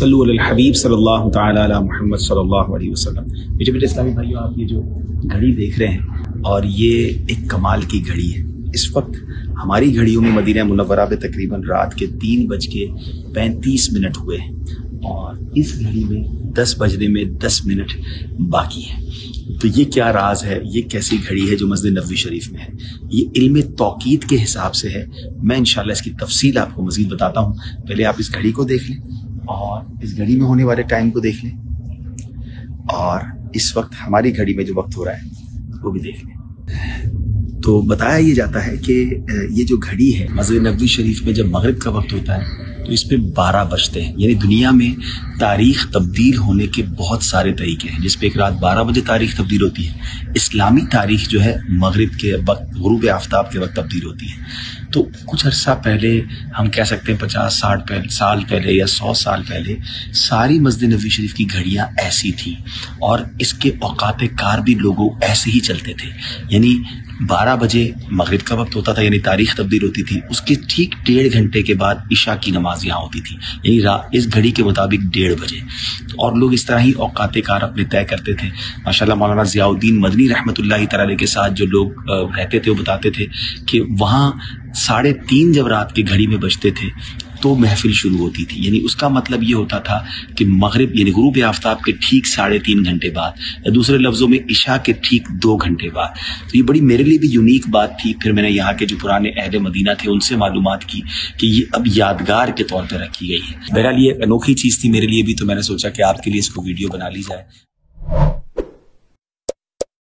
सल्लु अलल हबीब सल्लल्लाहु तआला अला मुहम्मद सल्लल्लाहु अलैहि वसल्लम। मेरे प्यारे इस्लामी भाइयों, आप ये जो घड़ी देख रहे हैं और ये एक कमाल की घड़ी है। इस वक्त हमारी घड़ियों में मदीना मुनव्वरा पे तकरीबन रात के 3:35 हुए हैं और इस घड़ी में 10:10 बाकी है। तो ये क्या राज है, ये कैसी घड़ी है जो मस्जिद नबवी शरीफ में है? ये इल्म-ए-तौकीद के हिसाब से है। मैं इंशाल्लाह इसकी तफसील आपको मज़ीद बताता हूँ। पहले आप इस घड़ी को देख लें और इस घड़ी में होने वाले टाइम को देख लें और इस वक्त हमारी घड़ी में जो वक्त हो रहा है वो भी देख लें। तो बताया ये जाता है कि ये जो घड़ी है मस्जिद नबवी शरीफ में जब मग़रिब का वक्त होता है तो इस पे 12 बजते हैं। यानी दुनिया में तारीख़ तब्दील होने के बहुत सारे तरीके हैं जिस पे एक रात 12 बजे तारीख़ तब्दील होती है। इस्लामी तारीख़ जो है मग़रिब के वक्त, ग़ुरूब आफ़ताब के वक्त तब्दील होती है। तो कुछ अर्सा पहले, हम कह सकते हैं 50-60 साल पहले या 100 साल पहले, सारी मस्जिद नबवी शरीफ की घड़ियाँ ऐसी थीं और इसके औकात कार भी लोगों ऐसे ही चलते थे। यानी 12 बजे मग़रिब का वक्त होता था, यानी तारीख़ तब्दील होती थी। उसके ठीक 1.5 घंटे के बाद इशा की नमाज यहाँ होती थी, यानी इस घड़ी के मुताबिक 1:30 बजे। और लोग इस तरह ही औकात कार अपने तय करते थे। माशाल्लाह मौलाना जियाउद्दीन मदनी रहमतुल्लाहि तआला के साथ जो लोग रहते थे वो बताते थे कि वहाँ 3:30 जब रात की घड़ी में बजते थे तो महफिल शुरू होती थी। यानी उसका मतलब ये होता था कि मग़रिब यानी ग़ुरूब आफ़ताब के ठीक 3.5 घंटे बाद, या दूसरे लफ्ज़ों में इशा के ठीक 2 घंटे बाद। तो ये बड़ी मेरे लिए भी यूनिक बात थी। फिर मैंने यहाँ के जो पुराने अहले मदीना थे उनसे मालूमात की कि ये अब यादगार के तौर पर रखी गई है। बहरहाल ये अनोखी चीज़ थी मेरे लिए भी, तो मैंने सोचा कि आपके लिए इसको वीडियो बना ली जाए।